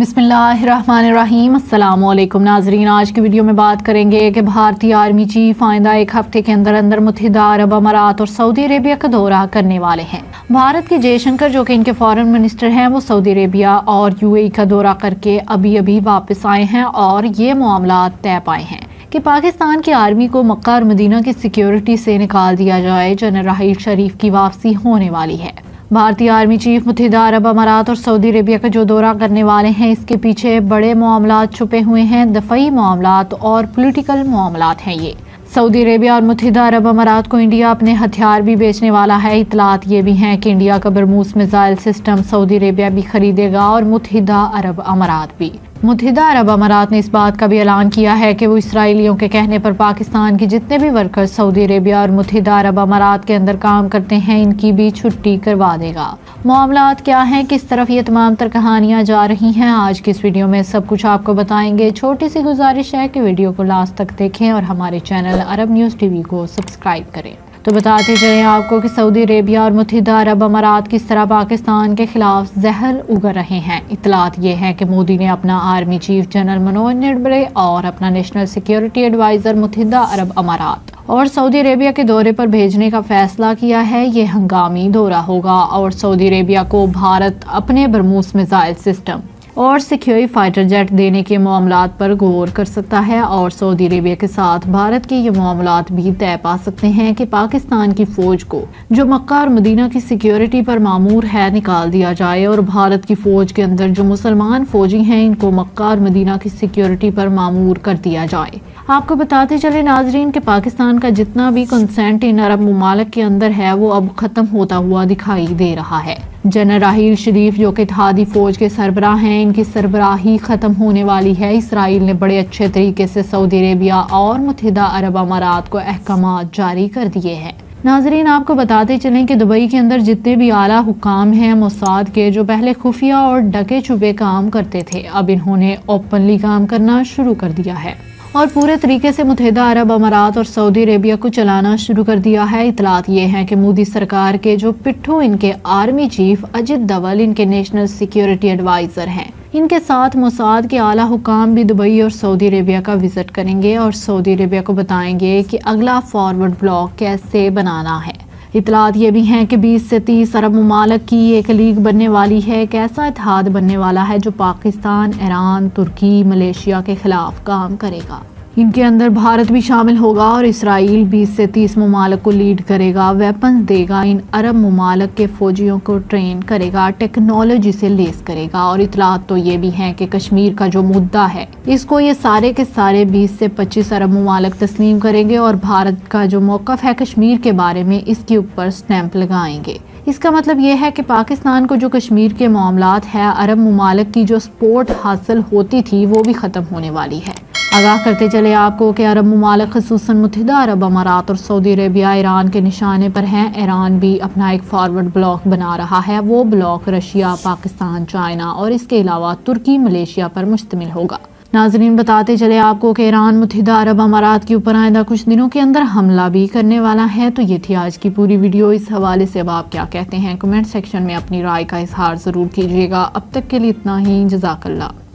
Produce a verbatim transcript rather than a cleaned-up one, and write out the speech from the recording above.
बिस्मिल्लाहिर्रहमानिर्रहीम। अस्सलामुअलैकुम नाजरीन, आज की वीडियो में बात करेंगे कि भारतीय आर्मी चीफ आइंदा एक हफ्ते के अंदर अंदर मुत्तहिदा अरब अमारात और सऊदी अरेबिया का दौरा करने वाले हैं। भारत के जयशंकर जो कि इनके फॉरेन मिनिस्टर हैं, वो सऊदी अरेबिया और यूएई का दौरा करके अभी अभी वापस आए हैं और ये मामला तय पाए हैं कि पाकिस्तान की आर्मी को मक्का और मदीना की सिक्योरिटी से निकाल दिया जाए। जनरल राहील शरीफ की वापसी होने वाली है। भारतीय आर्मी चीफ मुत्तहिदा अरब अमारात और सऊदी अरेबिया का जो दौरा करने वाले हैं, इसके पीछे बड़े मामला छुपे हुए हैं, दफई मामला और पॉलिटिकल मामला हैं। ये सऊदी अरेबिया और मुत्तहिदा अरब अमारात को इंडिया अपने हथियार भी बेचने वाला है। इतलात ये भी हैं कि इंडिया का BrahMos missile system Saudi Arabia भी खरीदेगा और मुत्तहिदा अरब अमारात भी। मुत्तहिदा अरब अमारात ने इस बात का भी ऐलान किया है कि वो इसराइलियों के कहने पर पाकिस्तान के जितने भी वर्कर सऊदी अरेबिया और मुत्तहिदा अरब अमारात के अंदर काम करते हैं, इनकी भी छुट्टी करवा देगा। मामला क्या हैं, किस तरफ ये तमाम तर कहानियाँ जा रही हैं, आज की इस वीडियो में सब कुछ आपको बताएंगे। छोटी सी गुजारिश है कि वीडियो को लास्ट तक देखें और हमारे चैनल अरब न्यूज़ टीवी को सब्सक्राइब करें। तो बताते चलें आपको कि सऊदी अरेबिया और मुत्तहिदा अरब अमारात किस तरह पाकिस्तान के खिलाफ जहर उगल रहे हैं। इतलात ये है कि मोदी ने अपना army chief general Manoj Naravane और अपना नेशनल सिक्योरिटी एडवाइज़र मुत्तहिदा अरब अमारात और सऊदी अरेबिया के दौरे पर भेजने का फैसला किया है। ये हंगामी दौरा होगा और सऊदी अरेबिया को भारत अपने ब्रह्मोस मिसाइल सिस्टम और सिक्योरी फाइटर जेट देने के मामलों पर गौर कर सकता है और सऊदी अरेबिया के साथ भारत के ये मामलों भी तय पा सकते हैं कि पाकिस्तान की फौज को जो मक्का और मदीना की सिक्योरिटी पर मामूर है, निकाल दिया जाए और भारत की फौज के अंदर जो मुसलमान फौजी हैं, इनको मक्का और मदीना की सिक्योरिटी पर मामूर कर दिया जाए। आपको बताते चले नाजरीन कि पाकिस्तान का जितना भी कंसेंट इन अरब मुमालिक के अंदर है, वो अब खत्म होता हुआ दिखाई दे रहा है। जनरल राहील शरीफ जो कि इत्तेहादी फौज के सरबराह हैं, इनकी सरबराही ख़त्म होने वाली है। इसराइल ने बड़े अच्छे तरीके से सऊदी अरेबिया और मुत्तहिदा अरब अमारात को अहकामात जारी कर दिए हैं। नाजरीन आपको बताते चलें कि दुबई के अंदर जितने भी आला हुकाम हैं मोसाद के, जो पहले खुफिया और डके छुपे काम करते थे, अब इन्होंने ओपनली काम करना शुरू कर दिया है और पूरे तरीके से मुत्तहिदा अरब अमारात और सऊदी अरेबिया को चलाना शुरू कर दिया है। इतलात ये हैं कि मोदी सरकार के जो पिट्ठू इनके आर्मी चीफ अजित धवल इनके नेशनल सिक्योरिटी एडवाइज़र हैं, इनके साथ मोसाद के आला हुकाम भी दुबई और सऊदी अरेबिया का विज़िट करेंगे और सऊदी अरेबिया को बताएंगे कि अगला फॉरवर्ड ब्लॉक कैसे बनाना है। इतलात ये भी हैं कि बीस से तीस अरब ममालिक की एक लीग बनने वाली है, एक ऐसा इत्तेहाद बनने वाला है जो पाकिस्तान, ईरान, तुर्की, मलेशिया के खिलाफ काम करेगा। इनके अंदर भारत भी शामिल होगा और इसराइल बीस से तीस ममालिक को लीड करेगा, वेपन्स देगा, इन अरब ममालिक के फौजियों को ट्रेन करेगा, टेक्नोलॉजी से लेस करेगा। और इतलात तो ये भी हैं कि कश्मीर का जो मुद्दा है, इसको ये सारे के सारे बीस से पच्चीस अरब ममालिक तस्लीम करेंगे और भारत का जो मौक़िफ़ है कश्मीर के बारे में, इसके ऊपर स्टैंप लगाएंगे। इसका मतलब यह है कि पाकिस्तान को जो कश्मीर के मामलात है, अरब ममालिक की जो सपोर्ट हासिल होती थी, वो भी ख़त्म होने वाली है। आगाह करते चले आपको कि अरब ममालिक ख़ुसूसन मुत्तहिदा अरब अमारात और सऊदी अरेबिया ईरान के निशाने पर हैं। ईरान भी अपना एक फॉरवर्ड ब्लॉक बना रहा है। वो ब्लॉक रशिया, पाकिस्तान, चाइना और इसके अलावा तुर्की, मलेशिया पर मुश्तमिल होगा। नाजरीन बताते चले आपको कि ईरान मुत्तहिदा अरब अमारात के ऊपर आइंदा कुछ दिनों के अंदर हमला भी करने वाला है। तो ये थी आज की पूरी वीडियो। इस हवाले से अब आप क्या कहते हैं, कमेंट सेक्शन में अपनी राय का इजहार ज़रूर कीजिएगा। अब तक के लिए इतना ही, जज़ाकल्लाह।